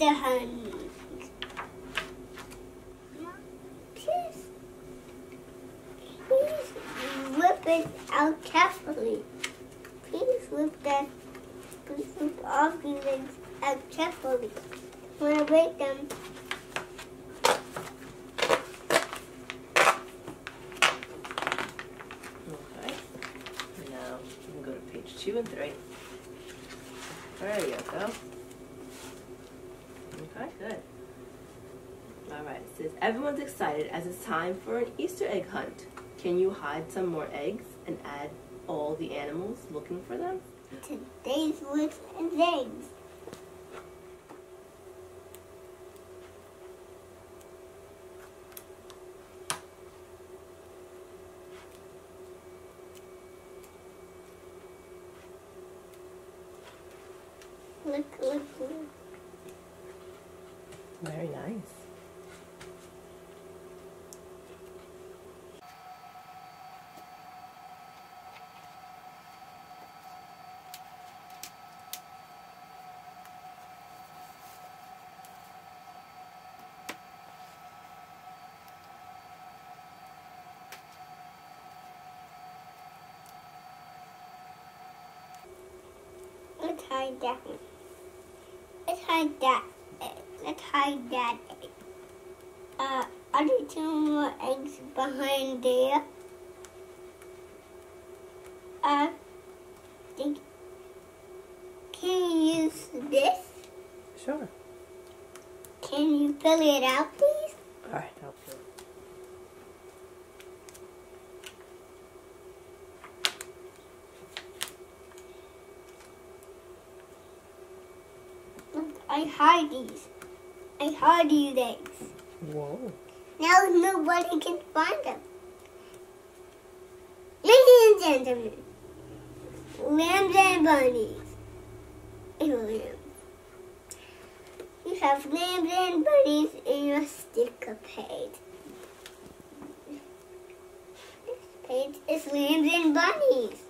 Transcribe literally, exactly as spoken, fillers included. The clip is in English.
the hand. Please, please whip it out carefully. Please whip that, please whip all these eggs out carefully. When I break them, two and three. There you go. Okay, good. All right, it says, everyone's excited as it's time for an Easter egg hunt. Can you hide some more eggs and add all the animals looking for them? Today's list is eggs. Look, look, look. Very nice. Let's hide that one. Let's hide that egg. Let's hide that egg. Uh, are there two more eggs behind there? Uh, think, can you use this? Sure. Can you fill it out, please? All right, I'll fill it. I hide these. I hide these eggs. Whoa. Now nobody can find them. Ladies and gentlemen, lambs and bunnies. And lambs. You have lambs and bunnies in your sticker page. This page is lambs and bunnies.